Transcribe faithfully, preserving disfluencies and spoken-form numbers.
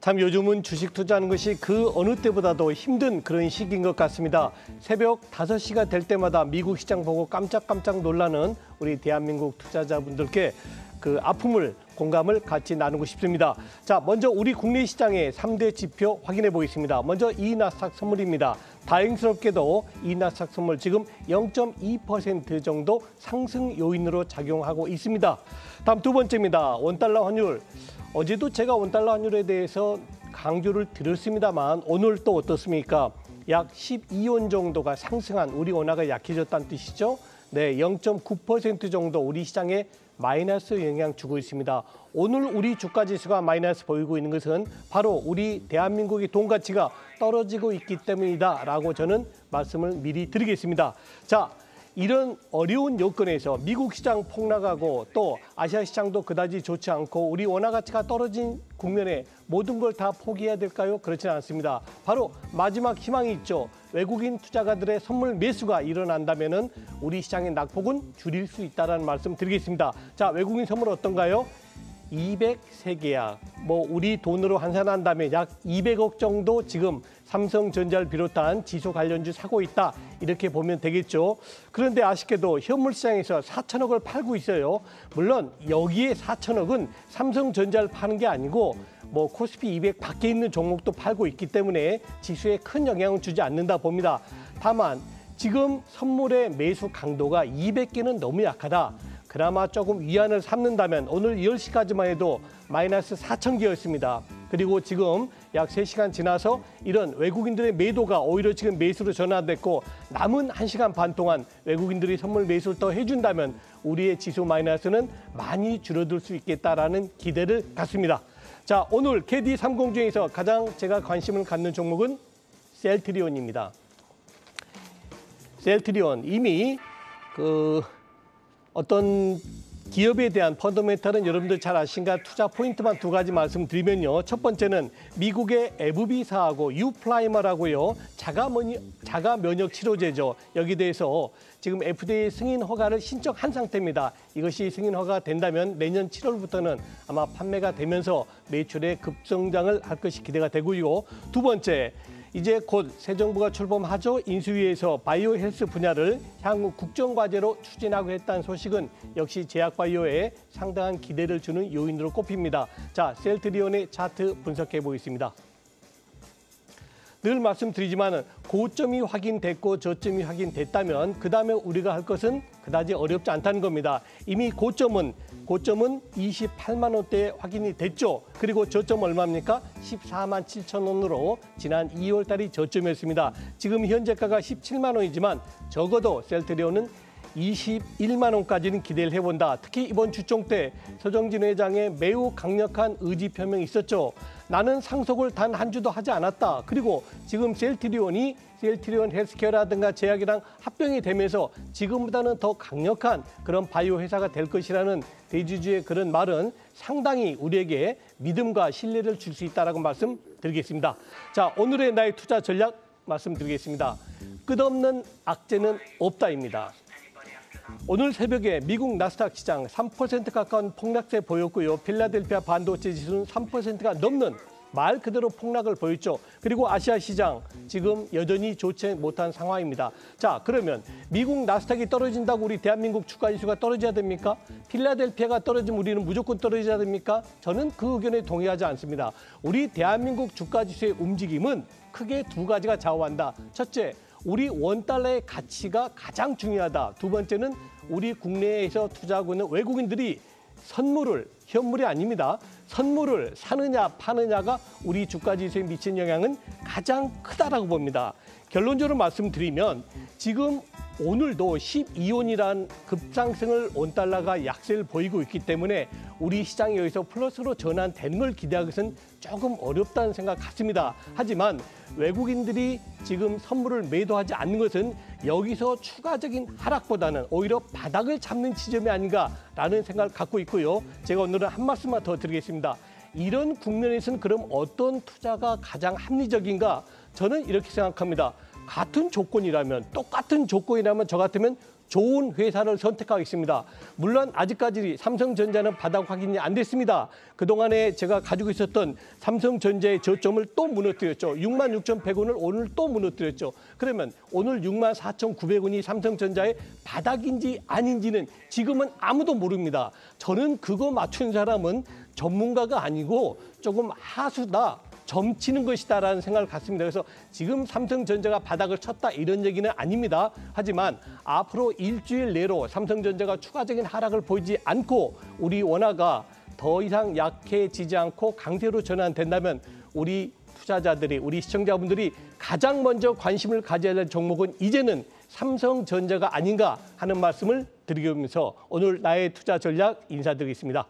참 요즘은 주식 투자하는 것이 그 어느 때보다도 힘든 그런 시기인 것 같습니다. 새벽 다섯 시가 될 때마다 미국 시장 보고 깜짝깜짝 놀라는 우리 대한민국 투자자분들께 그 아픔을, 공감을 같이 나누고 싶습니다. 자, 먼저 우리 국내 시장의 삼 대 지표 확인해 보겠습니다. 먼저 이 나스닥 선물입니다. 다행스럽게도 이 나스닥 선물 지금 영 점 이 퍼센트 정도 상승 요인으로 작용하고 있습니다. 다음 두 번째입니다. 원달러 환율. 어제도 제가 원달러 환율에 대해서 강조를 드렸습니다만 오늘 또 어떻습니까? 약 십이 원 정도가 상승한 우리 원화가 약해졌다는 뜻이죠. 네, 영 점 구 퍼센트 정도 우리 시장에 마이너스 영향 주고 있습니다. 오늘 우리 주가지수가 마이너스 보이고 있는 것은 바로 우리 대한민국의 돈 가치가 떨어지고 있기 때문이다라고 저는 말씀을 미리 드리겠습니다. 자, 이런 어려운 여건에서 미국 시장 폭락하고 또 아시아 시장도 그다지 좋지 않고 우리 원화 가치가 떨어진 국면에 모든 걸 다 포기해야 될까요? 그렇지는 않습니다. 바로 마지막 희망이 있죠. 외국인 투자가들의 선물 매수가 일어난다면 우리 시장의 낙폭은 줄일 수 있다는 말씀 드리겠습니다. 자, 외국인 선물 어떤가요? 이백삼 개야. 뭐 우리 돈으로 환산한다면 약 이백억 정도 지금 삼성전자를 비롯한 지수 관련주 사고 있다. 이렇게 보면 되겠죠. 그런데 아쉽게도 현물시장에서 사천억을 팔고 있어요. 물론 여기에 사천억은 삼성전자를 파는 게 아니고 뭐 코스피 이백 밖에 있는 종목도 팔고 있기 때문에 지수에 큰 영향을 주지 않는다 봅니다. 다만 지금 선물의 매수 강도가 이백 개는 너무 약하다. 그나마 조금 위안을 삼는다면 오늘 열 시까지만 해도 마이너스 사천 개였습니다. 그리고 지금 약 세 시간 지나서 이런 외국인들의 매도가 오히려 지금 매수로 전환됐고 남은 한 시간 반 동안 외국인들이 선물 매수를 더 해준다면 우리의 지수 마이너스는 많이 줄어들 수 있겠다라는 기대를 갖습니다. 자, 오늘 케이디 삼십 중에서 가장 제가 관심을 갖는 종목은 셀트리온입니다. 셀트리온, 이미 그... 어떤 기업에 대한 펀더멘털은 여러분들 잘 아신가 투자 포인트만 두 가지 말씀드리면요. 첫 번째는 미국의 에브비사하고 유프라이머라고요. 자가 면역, 자가 면역 치료제죠. 여기 대해서 지금 에프디에이 승인 허가를 신청한 상태입니다. 이것이 승인 허가가 된다면 내년 칠월부터는 아마 판매가 되면서 매출의 급성장을 할 것이 기대가 되고요. 두 번째. 이제 곧 새 정부가 출범하죠. 인수위에서 바이오 헬스 분야를 향후 국정과제로 추진하고 했다는 소식은 역시 제약바이오에 상당한 기대를 주는 요인으로 꼽힙니다. 자, 셀트리온의 차트 분석해 보겠습니다. 늘 말씀드리지만 고점이 확인됐고 저점이 확인됐다면 그다음에 우리가 할 것은 그다지 어렵지 않다는 겁니다. 이미 고점은 고점은 이십팔만 원대에 확인이 됐죠. 그리고 저점 얼마입니까? 십사만 칠천 원으로 지난 이월 달이 저점이었습니다. 지금 현재가가 십칠만 원이지만 적어도 셀트리온은 이십일만 원까지는 기대를 해본다. 특히 이번 주총 때 서정진 회장의 매우 강력한 의지 표명이 있었죠. 나는 상속을 단 한 주도 하지 않았다. 그리고 지금 셀트리온이 셀트리온 헬스케어라든가 제약이랑 합병이 되면서 지금보다는 더 강력한 그런 바이오 회사가 될 것이라는 대주주의 그런 말은 상당히 우리에게 믿음과 신뢰를 줄 수 있다라고 말씀드리겠습니다. 자, 오늘의 나의 투자 전략 말씀드리겠습니다. 끝없는 악재는 없다입니다. 오늘 새벽에 미국 나스닥 시장 삼 퍼센트 가까운 폭락세 보였고요. 필라델피아 반도체 지수는 삼 퍼센트가 넘는 말 그대로 폭락을 보였죠. 그리고 아시아 시장 지금 여전히 좋지 못한 상황입니다. 자, 그러면 미국 나스닥이 떨어진다고 우리 대한민국 주가지수가 떨어져야 됩니까? 필라델피아가 떨어지면 우리는 무조건 떨어져야 됩니까? 저는 그 의견에 동의하지 않습니다. 우리 대한민국 주가지수의 움직임은 크게 두 가지가 좌우한다. 첫째, 우리 원달러의 가치가 가장 중요하다. 두 번째는 우리 국내에서 투자하고 있는 외국인들이 선물을, 현물이 아닙니다. 선물을 사느냐 파느냐가 우리 주가지수에 미친 영향은 가장 크다라고 봅니다. 결론적으로 말씀드리면 지금 오늘도 십이 원이란 급상승을 원달러가 약세를 보이고 있기 때문에 우리 시장이 여기서 플러스로 전환되는 걸 기대하는 것은 조금 어렵다는 생각 같습니다. 하지만 외국인들이 지금 선물을 매도하지 않는 것은 여기서 추가적인 하락보다는 오히려 바닥을 잡는 지점이 아닌가라는 생각을 갖고 있고요. 제가 오늘은 한 말씀만 더 드리겠습니다. 이런 국면에서는 그럼 어떤 투자가 가장 합리적인가? 저는 이렇게 생각합니다. 같은 조건이라면, 똑같은 조건이라면 저 같으면 좋은 회사를 선택하겠습니다. 물론 아직까지 삼성전자는 바닥 확인이 안 됐습니다. 그동안에 제가 가지고 있었던 삼성전자의 저점을 또 무너뜨렸죠. 육만 육천백 원을 오늘 또 무너뜨렸죠. 그러면 오늘 육만 사천구백 원이 삼성전자의 바닥인지 아닌지는 지금은 아무도 모릅니다. 저는 그거 맞춘 사람은 전문가가 아니고 조금 하수다. 점치는 것이다라는 생각을 갖습니다. 그래서 지금 삼성전자가 바닥을 쳤다 이런 얘기는 아닙니다. 하지만 앞으로 일주일 내로 삼성전자가 추가적인 하락을 보이지 않고 우리 원화가 더 이상 약해지지 않고 강세로 전환된다면 우리 투자자들이, 우리 시청자분들이 가장 먼저 관심을 가져야 될 종목은 이제는 삼성전자가 아닌가 하는 말씀을 드리면서 오늘 나의 투자 전략 인사드리겠습니다.